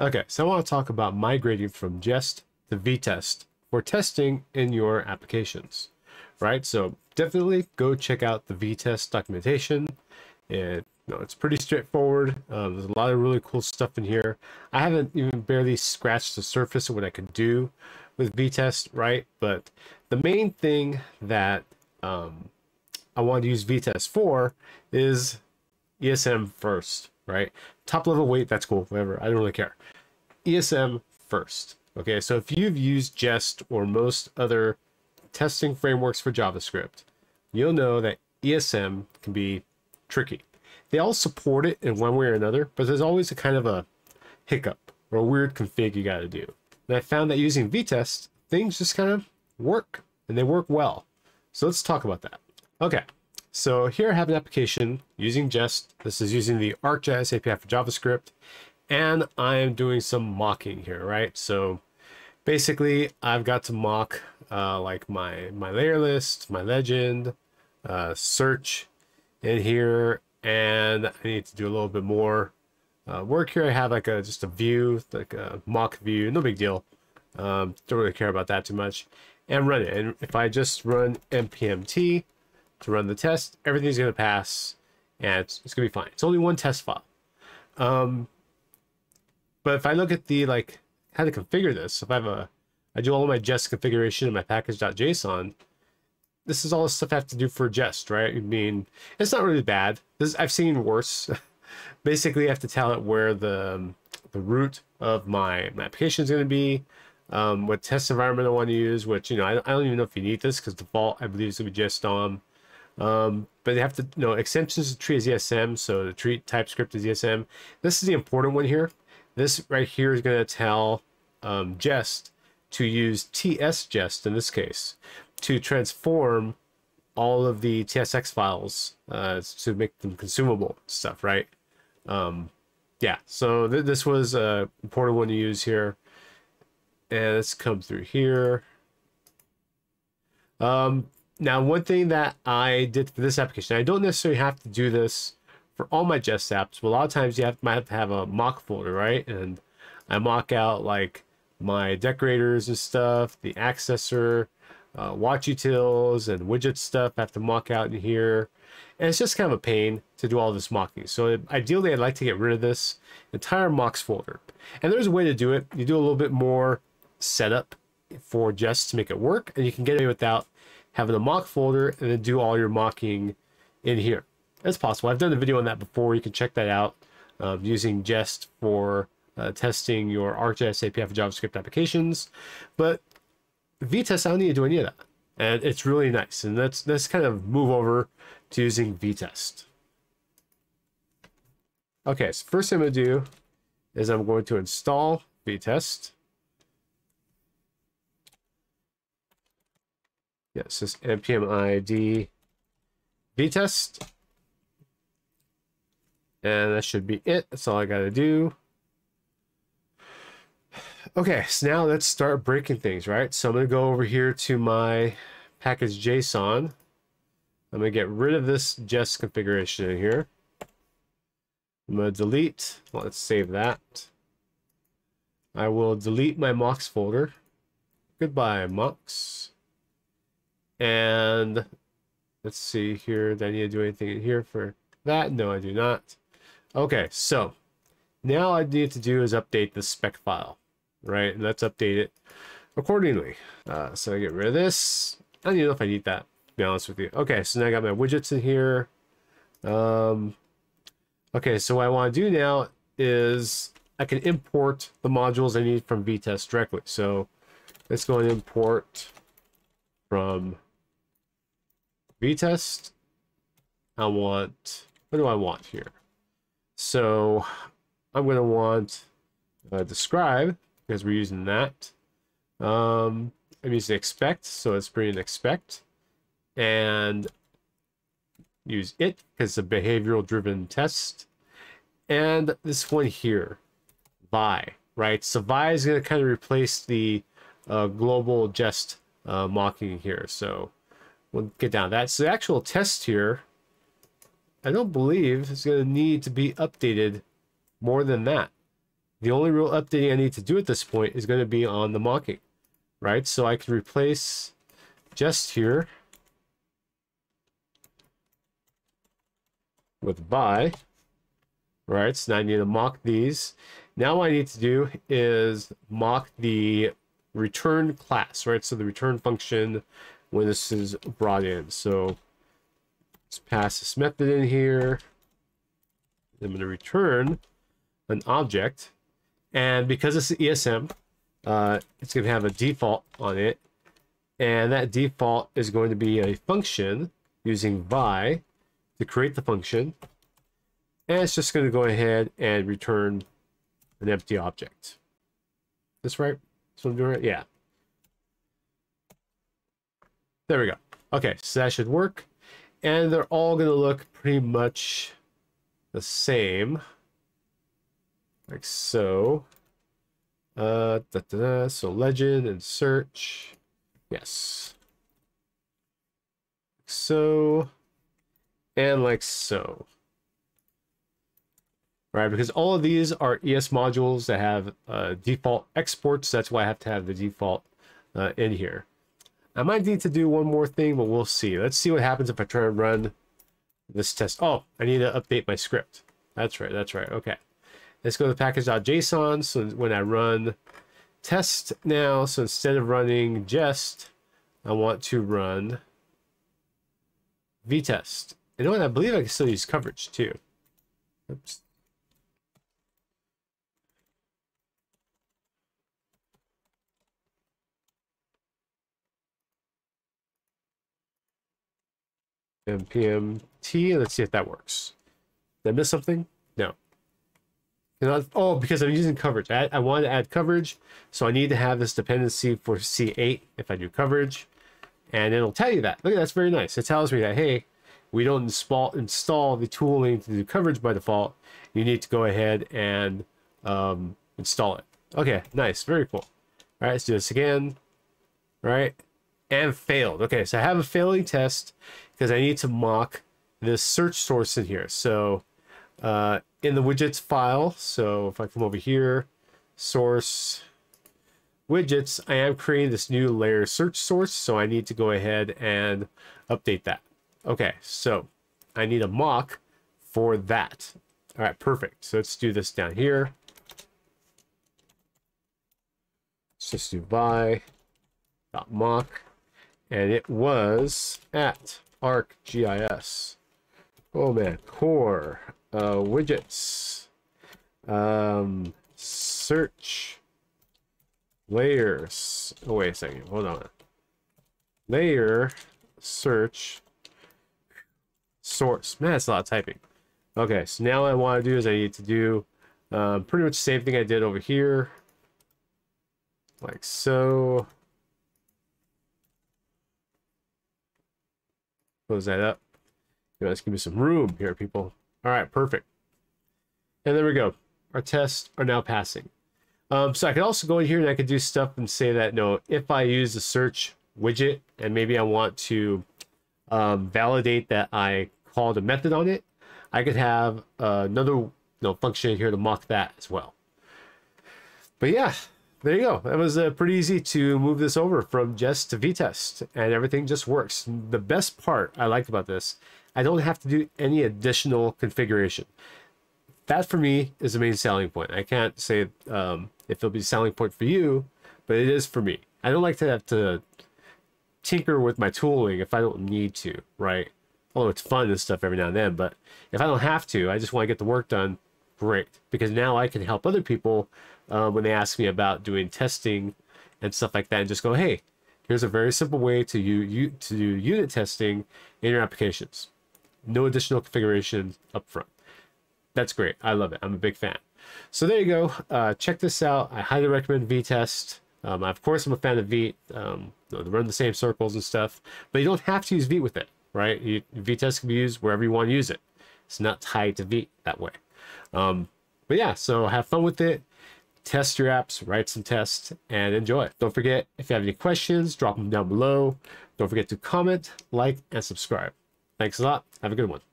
Okay, so I want to talk about migrating from Jest to Vitest for testing in your applications, right? So definitely go check out the Vitest documentation. It, you know, it's pretty straightforward. There's a lot of really cool stuff in here. I haven't even barely scratched the surface of what I could do with Vitest, right? But the main thing that I want to use Vitest for is ESM first, right? Top level weight, that's cool, whatever, I don't really care. ESM first, okay? So if you've used Jest or most other testing frameworks for JavaScript, you'll know that ESM can be tricky. They all support it in one way or another, but there's always a kind of a hiccup or a weird config you got to do. And I found that using Vitest, things just kind of work, and they work well. So let's talk about that. Okay, so here I have an application using Jest. This is using the ArcGIS API for JavaScript, and I am doing some mocking here, right? So basically, I've got to mock like my layer list, my legend, search in here, and I need to do a little bit more work here. I have like just a view, like a mock view, no big deal. Don't really care about that too much, and run it. And if I just run npmt to run the test, everything's going to pass, and it's going to be fine. It's only one test file. But if I look at the, like, how to configure this, if I have a, I do all of my Jest configuration in my package.json, this is all the stuff I have to do for Jest, right? I mean, it's not really bad. This, I've seen worse. Basically, I have to tell it where the root of my application is going to be, what test environment I want to use, which, you know, I don't even know if you need this because default, I believe, is going to be Jest DOM. But they have to, you know, extensions to treat as ESM, so to treat TypeScript as ESM. This is the important one here. This right here is going to tell Jest to use TS Jest in this case to transform all of the TSX files to make them consumable stuff, right? Yeah, so this was an important one to use here. And let's come through here. Now, one thing that I did for this application, I don't necessarily have to do this for all my Jest apps, but a lot of times you might have to have a mock folder, right? And I mock out like my decorators and stuff, the accessor, watch utils and widget stuff I have to mock out in here. And it's just kind of a pain to do all this mocking. So ideally, I'd like to get rid of this entire mocks folder. And there's a way to do it. You do a little bit more setup for Jest to make it work, and you can get away without having a mock folder and then do all your mocking in here. That's possible. I've done a video on that before. You can check that out using Jest for testing your ArcGIS API for JavaScript applications. But Vitest, I don't need to do any of that. And it's really nice. And let's kind of move over to using Vitest. Okay, so first thing I'm going to do is I'm going to install Vitest. Yes, this npm id Vitest. And that should be it. That's all I got to do. Okay, so now let's start breaking things, right? So I'm going to go over here to my package.json. I'm going to get rid of this Jest configuration in here. I'm going to delete. Well, let's save that. I will delete my mocks folder. Goodbye, mocks. And let's see here. Do I need to do anything in here for that? No, I do not. Okay, so now all I need to do is update the spec file, right? And let's update it accordingly. So I get rid of this. I don't even know if I need that, to be honest with you. Okay, so now I got my widgets in here. Okay, so what I want to do now is I can import the modules I need from Vitest directly. So let's go and import from Vitest. What do I want here? So I'm going to want describe, because we're using that. I'm using expect, so let's bring in expect. And use it, because it's a behavioral-driven test. And this one here, Vi, right? So Vi is going to kind of replace the global Jest mocking here. So we'll get down to that. So the actual test here, I don't believe it's going to need to be updated more than that. The only real updating I need to do at this point is going to be on the mocking, right? So I can replace Jest here with by, right? So now I need to mock these. Now what I need to do is mock the return class, right? So the return function when this is brought in. So let's pass this method in here. I'm going to return an object, and because it's the ESM, it's going to have a default on it, and that default is going to be a function using Vite to create the function, and it's just going to go ahead and return an empty object. That's right. So I'm doing it. Yeah. There we go. Okay, so that should work, and they're all going to look pretty much the same. Like so. So legend and search. Yes. Like so. And like so. Right? Because all of these are ES modules that have default exports. That's why I have to have the default in here. I might need to do one more thing, but we'll see. Let's see what happens if I try and run this test. Oh, I need to update my script. That's right. That's right. Okay. Let's go to package.json. So when I run test now, so instead of running Jest, I want to run Vitest. You know what? I believe I can still use coverage too. Oops. npm t. Let's see if that works. Did I miss something? No. Oh, because I'm using coverage. I want to add coverage, so I need to have this dependency for c8 if I do coverage, and it'll tell you that. Look, that's very nice. It tells me that, hey, we don't install the tooling to do coverage by default. You need to go ahead and install it. Okay, nice. Very cool. All right, let's do this again. All right, and failed. Okay, so I have a failing test because I need to mock this search source in here. So in the widgets file, so if I come over here, source widgets, I am creating this new layer search source, so I need to go ahead and update that. Okay, so I need a mock for that. All right, perfect. So let's do this down here. Let's just do by.mock, and it was at ArcGIS. Oh man, core widgets, search layers. Oh wait a second, hold on. Layer search source. Man, that's a lot of typing. Okay, so now what I want to do is I need to do pretty much the same thing I did over here, like so. Close that up. Let's give me some room here, people. All right, perfect. And there we go. Our tests are now passing. So I could also go in here and I could do stuff and say that, no, if I use the search widget and maybe I want to validate that I called a method on it, I could have another function here to mock that as well. But yeah, there you go. That was pretty easy to move this over from Jest to Vitest, and everything just works. The best part I liked about this, I don't have to do any additional configuration. That for me is the main selling point. I can't say if it'll be a selling point for you, but it is for me. I don't like to have to tinker with my tooling if I don't need to, right? Although it's fun and stuff every now and then, but if I don't have to, I just want to get the work done, great. Because now I can help other people when they ask me about doing testing and stuff like that, and just go, hey, here's a very simple way to do unit testing in your applications. No additional configurations up front. That's great. I love it. I'm a big fan. So there you go. Check this out. I highly recommend Vitest. Of course, I'm a fan of Vite. They run the same circles and stuff, but you don't have to use Vite with it, right? Vitest can be used wherever you want to use it. It's not tied to Vite that way. But yeah, so have fun with it. Test your apps, write some tests, and enjoy it. Don't forget, if you have any questions, drop them down below. Don't forget to comment, like, and subscribe. Thanks a lot. Have a good one.